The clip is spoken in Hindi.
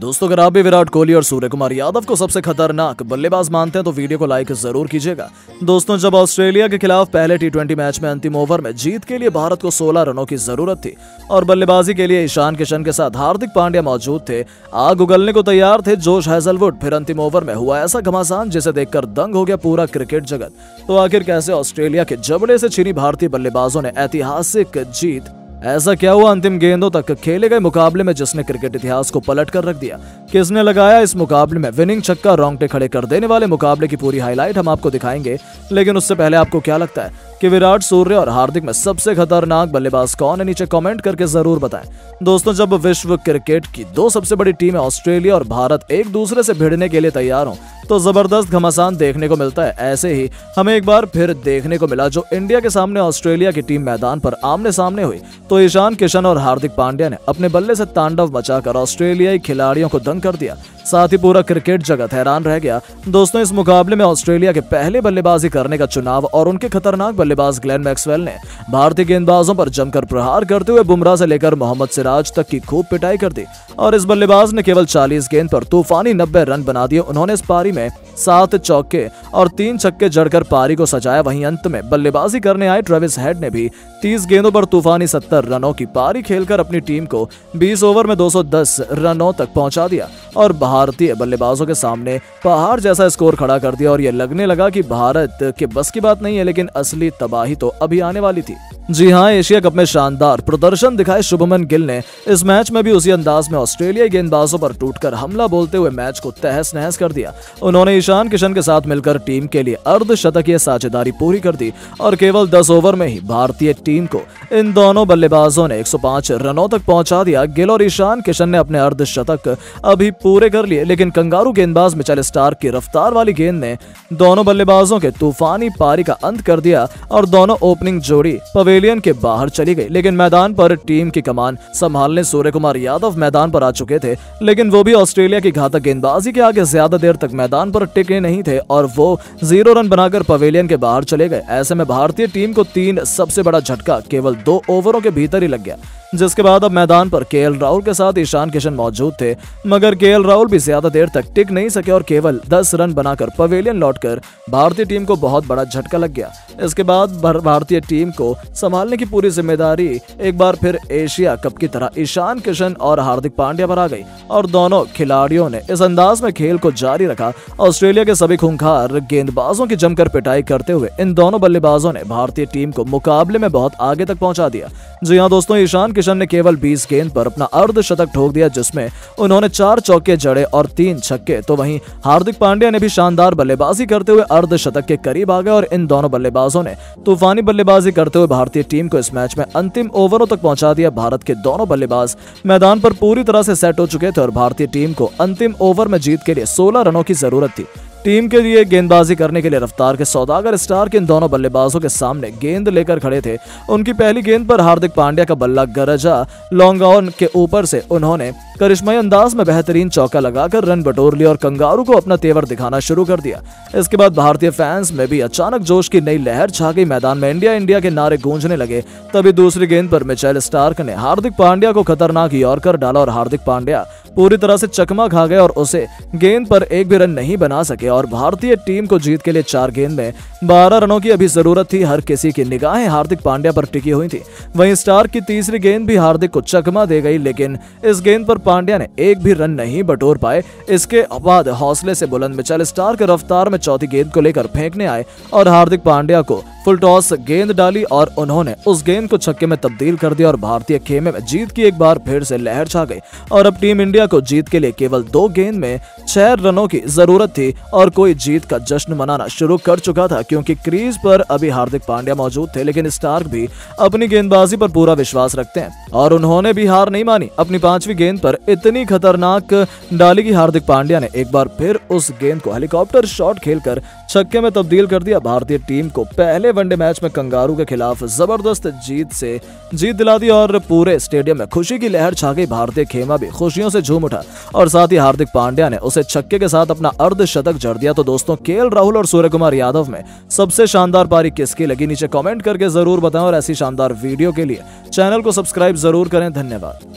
दोस्तों अगर आप भी विराट कोहली और सूर्य कुमार यादव को सबसे खतरनाक बल्लेबाज मानते हैं तो वीडियो को लाइक जरूर कीजिएगा। दोस्तों जब ऑस्ट्रेलिया के खिलाफ पहले टी20 मैच में अंतिम ओवर में जीत के लिए भारत को 16 रनों की जरूरत थी और बल्लेबाजी के लिए ईशान किशन के साथ हार्दिक पांड्या मौजूद थे, आग उगलने को तैयार थे जोश हैजलवुड, फिर अंतिम ओवर में हुआ ऐसा घमासान जिसे देखकर दंग हो गया पूरा क्रिकेट जगत। तो आखिर कैसे ऑस्ट्रेलिया के जबड़े से छिरी भारतीय बल्लेबाजों ने ऐतिहासिक जीत, ऐसा क्या हुआ अंतिम गेंदों तक खेले गए मुकाबले में जिसने क्रिकेट इतिहास को पलट कर रख दिया, किसने लगाया इस मुकाबले में विनिंग छक्का, रोंगटे खड़े कर देने वाले मुकाबले की पूरी हाईलाइट हम आपको दिखाएंगे। लेकिन उससे पहले आपको क्या लगता है कि विराट, सूर्य और हार्दिक में सबसे खतरनाक बल्लेबाज कौन है, नीचे कमेंट करके जरूर बताएं। दोस्तों जब विश्व क्रिकेट की दो सबसे बड़ी टीमें ऑस्ट्रेलिया और भारत एक दूसरे से भिड़ने के लिए तैयार हों तो जबरदस्त घमासान देखने को मिलता है। ऐसे ही हमें एक बार फिर देखने को मिला जो इंडिया के सामने ऑस्ट्रेलिया की टीम मैदान पर आमने सामने हुई तो ईशान किशन और हार्दिक पांड्या ने अपने बल्ले से तांडव मचाकर ऑस्ट्रेलियाई खिलाड़ियों को दंग कर दिया, साथ ही पूरा क्रिकेट जगत हैरान रह गया। दोस्तों इस मुकाबले में ऑस्ट्रेलिया के पहले बल्लेबाजी करने का चुनाव और उनके खतरनाक बल्लेबाज ग्लेन मैक्सवेल ने भारतीय गेंदबाजों पर जमकर प्रहार करते हुए बुमराह से लेकर मोहम्मद सिराज तक की खूब पिटाई कर दी और इस बल्लेबाज ने केवल 40 गेंद पर तूफानी 90 रन बना दिए। उन्होंने इस पारी में 7 चौके और 3 छक्के जड़कर पारी को सजाया। वहीं अंत में बल्लेबाजी करने आए ट्रेविस हेड ने भी 30 गेंदों पर तूफानी 70 रनों की पारी खेलकर अपनी टीम को 20 ओवर में 210 रनों तक पहुंचा दिया और भारतीय बल्लेबाजों के सामने पहाड़ जैसा स्कोर खड़ा कर दिया और ये लगने लगा कि भारत के बस की बात नहीं है, लेकिन असली तबाही तो अभी आने वाली थी। जी हाँ, एशिया कप में शानदार प्रदर्शन दिखाए शुभमन गिल ने इस मैच में भी उसी अंदाज में ऑस्ट्रेलियाई गेंदबाजों पर टूटकर हमला बोलते हुए मैच को तहस नहस कर दिया। उन्होंने ईशान किशन के साथ मिलकर टीम के लिए अर्धशतकीय साझेदारी पूरी कर दी और केवल 10 ओवर में ही भारतीय टीम को इन दोनों बल्लेबाजों ने 105 रनों तक पहुंचा दिया। गिल और ईशान किशन ने अपने अर्धशतक अभी पूरे कर लिए, लेकिन कंगारू गेंदबाज मिचेल स्टार्क की रफ्तार वाली गेंद ने दोनों बल्लेबाजों के तूफानी पारी का अंत कर दिया और दोनों ओपनिंग जोड़ी पवेलियन के बाहर चली गई। लेकिन मैदान पर टीम की कमान संभालने सूर्य कुमार यादव मैदान पर आ चुके थे, लेकिन वो भी ऑस्ट्रेलिया की घातक गेंदबाजी के आगे ज्यादा देर तक मैदान पर टिके नहीं थे और वो 0 रन बनाकर पवेलियन के बाहर चले गए। ऐसे में भारतीय टीम को 3 सबसे बड़ा झटका केवल 2 ओवरों के भीतर ही लग गया, जिसके बाद अब मैदान पर केएल राहुल के साथ ईशान किशन मौजूद थे, मगर केएल राहुल भी ज्यादा देर तक टिक नहीं सके और केवल 10 रन बनाकर पवेलियन लौटकर भारतीय टीम को बहुत बड़ा झटका लग गया। इसके बाद भारतीय टीम को संभालने की पूरी जिम्मेदारी एक बार फिर एशिया कप की तरह ईशान किशन और हार्दिक पांड्या पर आ गई और दोनों खिलाड़ियों ने इस अंदाज में खेल को जारी रखा। ऑस्ट्रेलिया के सभी खूंखार गेंदबाजों की जमकर पिटाई करते हुए इन दोनों बल्लेबाजों ने भारतीय टीम को मुकाबले में बहुत आगे तक पहुंचा दिया। जी हाँ दोस्तों, ईशान किशन ने केवल 20 गेंद पर अपना अर्धशतक ठोक दिया, जिसमें उन्होंने 4 चौके जड़े और 3 छक्के, तो वहीं हार्दिक पांड्या ने भी शानदार बल्लेबाजी करते हुए अर्धशतक के करीब आ गए और इन दोनों बल्लेबाजों ने तूफानी बल्लेबाजी करते हुए भारतीय टीम को इस मैच में अंतिम ओवरों तक पहुंचा दिया। भारत के दोनों बल्लेबाज मैदान पर पूरी तरह से सेट हो चुके थे और भारतीय टीम को अंतिम ओवर में जीत के लिए 16 रनों की जरूरत थी। टीम के लिए गेंदबाजी करने के लिए रफ्तार के सौदागर स्टार्क इन दोनों बल्लेबाजों के सामने गेंद लेकर खड़े थे। उनकी पहली गेंद पर हार्दिक पांड्या का बल्ला गरजा लॉन्ग ऑन के ऊपर से, उन्होंने करिश्माई अंदाज में बेहतरीन चौका लगाकर रन बटोर लिया और कंगारू को अपना तेवर दिखाना शुरू कर दिया। इसके बाद भारतीय फैंस में भी अचानक जोश की नई लहर छा गई, मैदान में इंडिया इंडिया के नारे गूंजने लगे। तभी दूसरी गेंद पर मिचेल स्टार्क ने हार्दिक पांड्या को खतरनाक यॉर्कर डाला और हार्दिक पांड्या पूरी तरह से चकमा खा गए और उसे गेंद पर एक भी रन नहीं बना सके और भारतीय टीम को जीत के लिए 4 गेंद में 12 रनों की अभी जरूरत थी। हर किसी की निगाहें हार्दिक पांड्या पर टिकी हुई थी। वहीं स्टार्क की तीसरी गेंद भी हार्दिक को चकमा दे गई, लेकिन इस गेंद पर पांड्या ने एक भी रन नहीं बटोर पाए। इसके बाद हौसले से बुलंद मिचेल स्टार्क रफ्तार में चौथी गेंद को लेकर फेंकने आए और हार्दिक पांड्या को फुल टॉस गेंद डाली और उन्होंने उस गेंद को छक्के में तब्दील कर दिया और भारतीय खेमे में जीत की एक बार फिर से लहर छा गई और अब टीम इंडिया को जीत के लिए केवल 2 गेंद में 6 रनों की जरूरत थी और कोई जीत का जश्न मनाना शुरू कर चुका था, क्योंकि क्रीज पर अभी हार्दिक पांड्या मौजूद थे। लेकिन स्टार्क भी अपनी गेंदबाजी पर पूरा विश्वास रखते हैं और उन्होंने भी हार नहीं मानी। अपनी 5वीं गेंद पर इतनी खतरनाक डाली कि हार्दिक पांड्या ने एक बार फिर उस गेंद को हेलीकॉप्टर शॉट खेलकर छक्के में तब्दील कर दिया। भारतीय टीम को पहले वनडे मैच में कंगारू के खिलाफ जबरदस्त जीत से जीत दिला दी और पूरे स्टेडियम में खुशी की लहर छा गई। भारतीय खेमा भी खुशियों से झूम उठा और साथ ही हार्दिक पांड्या ने उसे छक्के के साथ अपना अर्धशतक जड़ दिया। तो दोस्तों केएल राहुल और सूर्य कुमार यादव में सबसे शानदार पारी किसकी लगी, नीचे कमेंट करके जरूर बताएं और ऐसी शानदार वीडियो के लिए चैनल को सब्सक्राइब जरूर करें। धन्यवाद।